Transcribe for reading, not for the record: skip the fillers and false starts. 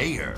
Slayer.